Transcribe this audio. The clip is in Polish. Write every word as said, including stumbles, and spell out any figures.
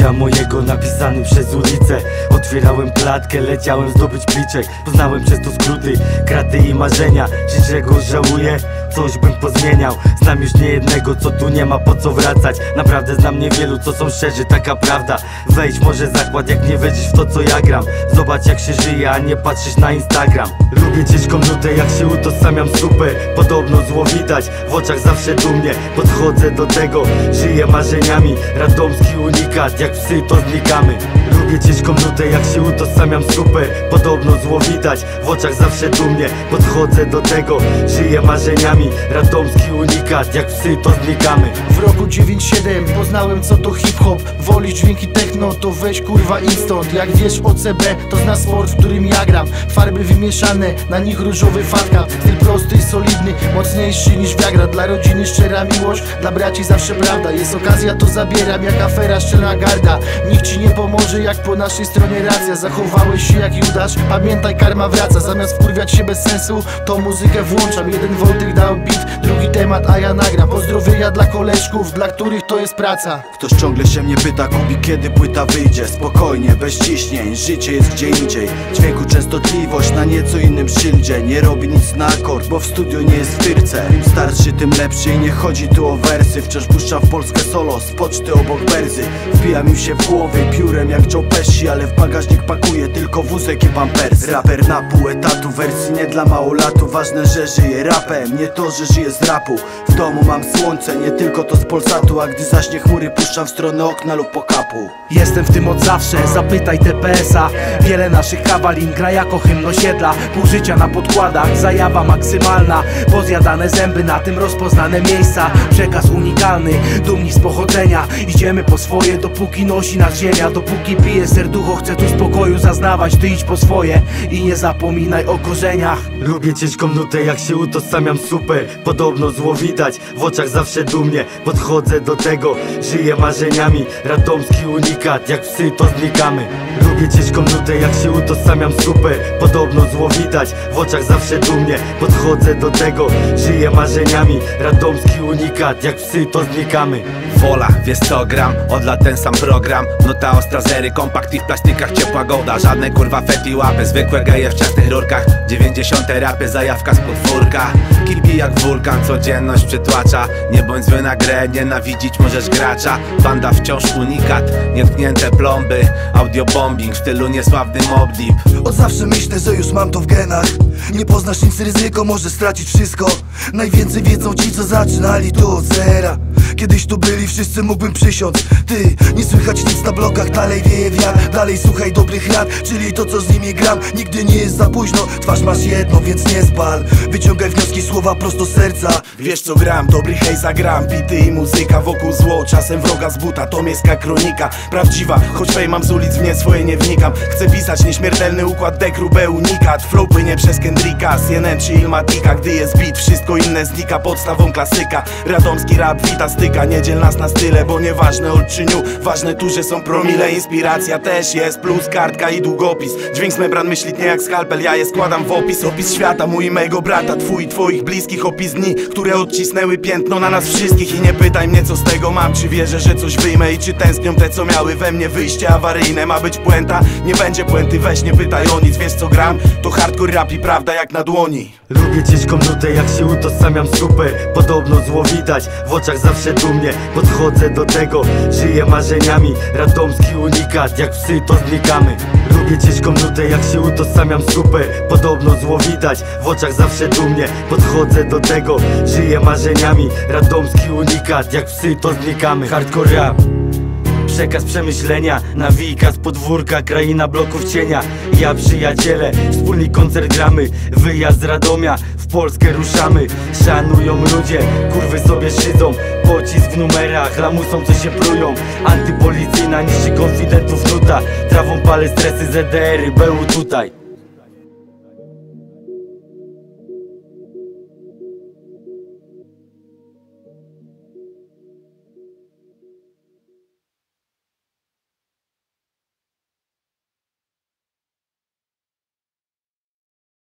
życia mojego napisanym przez ulicę. Otwierałem klatkę, leciałem zdobyć pliczek. Poznałem przez to skróty, kraty i marzenia. Czy czego żałuję? Coś bym pozmieniał. Znam już niejednego, co tu nie ma po co wracać. Naprawdę znam niewielu, co są szczerzy, taka prawda. Wejdź może zakład, jak nie wejdziesz w to, co ja gram. Zobacz jak się żyje, a nie patrzysz na Instagram. Lubię ciężką nutę, jak się utożsamiam z super. Podobno zło widać, w oczach zawsze dumnie podchodzę do tego, żyję marzeniami. Radomski unikat, jak psy to znikamy. Lubię ciężką nutę, jak się utożsamiam z super. Podobno zło widać, w oczach zawsze dumnie podchodzę do tego, żyję marzeniami. Radomski unikat, jak psy to znikamy. W roku dziewięćdziesiątym siódmym poznałem co to hip-hop. Wolisz dźwięki techno, to weź kurwa instant. Jak wiesz O C B, to zna sport, w którym ja gram. Farby wymieszane, na nich różowy farka. Styl prosty i solidny, mocniejszy niż Viagra. Dla rodziny szczera miłość, dla braci zawsze prawda. Jest okazja, to zabieram, jak afera szczera garda. Nikt ci nie pomoże, jak po naszej stronie racja. Zachowałeś się jak Judasz, pamiętaj, karma wraca. Zamiast wkurwiać się bez sensu, to muzykę włączam. Jeden Wojtek dał beat, drugi temat, a ja nagram. Pozdrowienia dla koleżków, dla których to jest praca. Ktoś ciągle się mnie pyta, Kubi, kiedy płyta wyjdzie? Spokojnie, bez ciśnień, życie jest gdzie indziej. Dźwięku częstotliwość na nieco innym szyldzie. Nie robi nic na akord, bo w studiu nie jest w tyrce. Im starszy, tym lepszy i nie chodzi tu o wersy. Wciąż puszczam w Polskę solo, z poczty obok Berzy. Wbijam im się w głowy piórem jak Joe Pesci, ale w bagażnik pakuję tylko wózek i pampers. Raper na pół etatu, wersji nie dla małolatu. Ważne, że żyję rapem, nie to, że żyję z rapu. W domu mam słońce, nie tylko to z Polsatu. A gdy zaśnie chmury, puszczam w stronę okna lub pokapu. Jestem w tym od zawsze, zapytaj T P S a. Wiele naszych kawalin gra jako hymn osiedla. Pół życia na podkładach, zajawa maksymalna. Pozjadane zęby na tym rozpoznane miejsca. Przekaz unikalny, dumni z pochodzenia. Idziemy po swoje, dopóki nosi nas ziemia. Dopóki bije serducho, chcę tu spokoju zaznawać. Ty idź po swoje i nie zapominaj o korzeniach. Lubię ciężką nutę, jak się utożsamiam super. Podobno zło widać, w oczach zawsze dumnie podchodzę do tego, żyję marzeniami. Radomski unikat, jak psy to znikamy. Lubię ciężką nutę, jak się utożsamiam super. Podobno zło widać, w oczach zawsze dumnie podchodzę do tego, żyję marzeniami. Radomski unikat, jak psy to znikamy. Wola, wiesz co gram, od lat ten sam program. Nuta ostra zery, kompakt i w plastikach ciepła gołda. Żadne kurwa fety łapy, zwykłe geje w ciasnych rurkach. Dziewięćdziesiąte rapy, zajawka z podwórka. Kibi jak wulkan, codzienność przytłacza. Nie bądź zły na grę, nienawidzić możesz gracza. Banda wciąż unikat, nietknięte plomby. Audiobombing w stylu niesławny mob deep. Od zawsze myślę, że już mam to w genach. Nie poznasz nic ryzyko, możesz stracić wszystko. Najwięcej wiedzą ci, co zaczynali tu od zera. Kiedyś tu byli, wszyscy mógłbym przysiąc. Ty, nie słychać nic na blokach, dalej wieje wiatr. Dalej słuchaj dobrych rad, czyli to co z nimi gram. Nigdy nie jest za późno, twarz masz jedno, więc nie spal. Wyciągaj wnioski, słowa prosto z serca. Wiesz co gram, dobry hej zagram. Bity i muzyka, wokół zło, czasem wroga z buta. To miejska kronika, prawdziwa, choć fej mam z ulic, w nie swoje nie wnikam. Chcę pisać nieśmiertelny układ, dekrubę unikat. Flow płynie przez Kendricka, C N N czy Ilmatika. Gdy jest beat, wszystko inne znika, podstawą klasyka. Radomski rap wita styka, niedziel nas na style, bo nieważne odczyniu, ważne tu, że są promile. Inspiracja też jest, plus kartka i długopis. Dźwięk z membran myślitnie jak skalpel, ja je składam w opis. Opis świata, mój i mego brata, twój i twoich bliskich. Opis dni, które odcisnęły piętno na nas wszystkich. I nie pytaj mnie co z tego mam, czy wierzę, że coś wyjmę i czy tęsknią te co miały we mnie wyjście awaryjne. Ma być puenta, nie będzie puenty, weź nie pytaj o nic. Wiesz co gram, to hardcore rap i prawda jak na dłoni. Lubię ciężką nutę, jak się utożsamiam super. Podobno zło widać, w oczach zawsze dumnie podchodzę do tego, żyję marzeniami. Radomski unikat, jak psy to znikamy. Lubię ciężką nutę, jak się utożsamiam super. Podobno zło widać, w oczach zawsze dumnie podchodzę do tego, żyję marzeniami. Radomski unikat, jak psy to znikamy. Hardcore rap, przekaz przemyślenia, nawijka z podwórka, kraina bloków cienia. Ja przyjaciele, wspólny koncert gramy. Wyjazd z Radomia, w Polskę ruszamy. Szanują ludzie, kurwy sobie szydzą. Pocisk w numerach, lamusom co się prują. Antypolicyjna, niszczy konfidentów nuta. Trawą palę stresy, Z D R y, był tutaj.